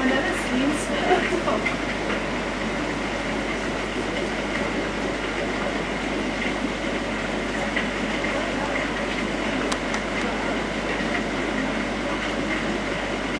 I've never seen snow.